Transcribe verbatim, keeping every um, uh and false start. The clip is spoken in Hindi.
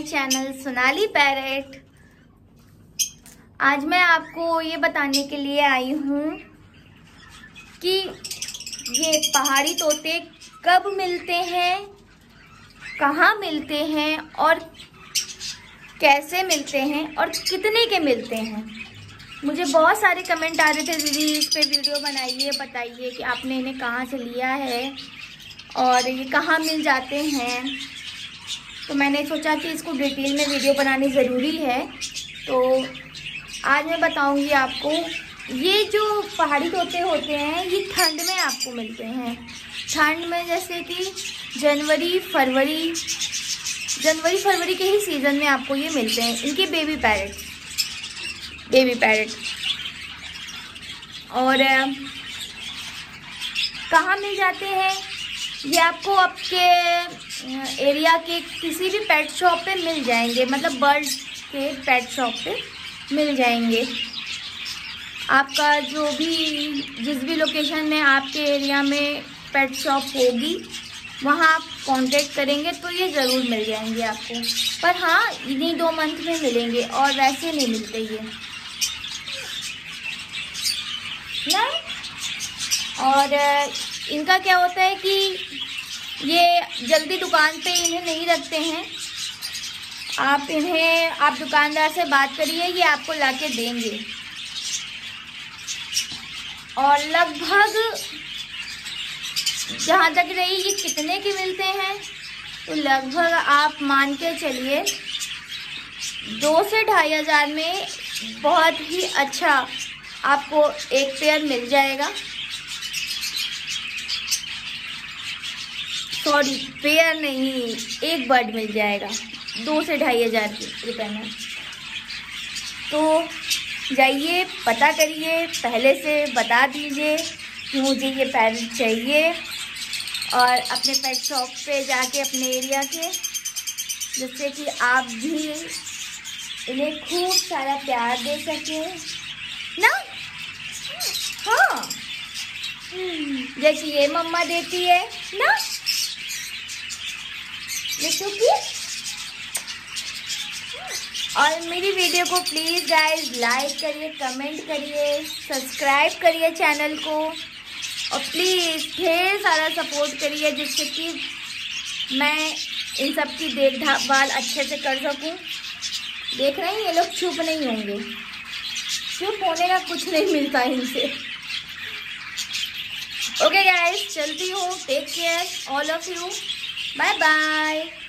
My channel Sonali parrot. आज मैं आपको ये बताने के लिए आई हूँ कि ये पहाड़ी तोते कब मिलते हैं, कहाँ मिलते हैं और कैसे मिलते हैं और कितने के मिलते हैं। मुझे बहुत सारे कमेंट आ रहे थे, दीदी इस पर वीडियो बनाइए, बताइए कि आपने इन्हें कहाँ से लिया है और ये कहाँ मिल जाते हैं। तो मैंने सोचा कि इसको डिटेल में वीडियो बनानी ज़रूरी है। तो आज मैं बताऊंगी आपको। ये जो पहाड़ी तोते होते हैं ये ठंड में आपको मिलते हैं। ठंड में जैसे कि जनवरी फरवरी जनवरी फरवरी के ही सीज़न में आपको ये मिलते हैं। इनके बेबी पैरेट बेबी पैरेट और कहाँ मिल जाते हैं ये आपको आपके एरिया के किसी भी पेट शॉप पे मिल जाएंगे, मतलब बर्ड के पेट शॉप पे मिल जाएंगे। आपका जो भी जिस भी लोकेशन में आपके एरिया में पेट शॉप होगी वहाँ आप कांटेक्ट करेंगे तो ये ज़रूर मिल जाएंगे आपको। पर हाँ, इन्हीं दो मंथ में मिलेंगे और वैसे नहीं मिलते ये ना। और इनका क्या होता है कि ये जल्दी दुकान पे इन्हें नहीं रखते हैं। आप इन्हें आप दुकानदार से बात करिए, ये आपको लाके देंगे। और लगभग जहाँ तक रही ये कितने के मिलते हैं तो लगभग आप मान के चलिए दो से ढाई हज़ार में बहुत ही अच्छा आपको एक पेयर मिल जाएगा। सॉरी पेयर नहीं, एक बर्ड मिल जाएगा दो से ढाई हज़ार रुपये में। तो जाइए पता करिए, पहले से बता दीजिए कि मुझे ये पैरेट चाहिए और अपने पेट शॉप पे जाके अपने एरिया के, जिससे कि आप भी इन्हें खूब सारा प्यार दे सकें ना। हाँ, जैसे ये मम्मा देती है ना। और मेरी वीडियो को प्लीज़ गाइस लाइक करिए, कमेंट करिए, सब्सक्राइब करिए चैनल को और प्लीज़ ढेर सारा सपोर्ट करिए, जिससे कि मैं इन सब की देखभाल अच्छे से कर सकूं। देख रहे हैं ये लोग चुप नहीं होंगे, चुप होने का कुछ नहीं मिलता इनसे। ओके गाइस, चलती हूँ। Take care all of you, bye bye.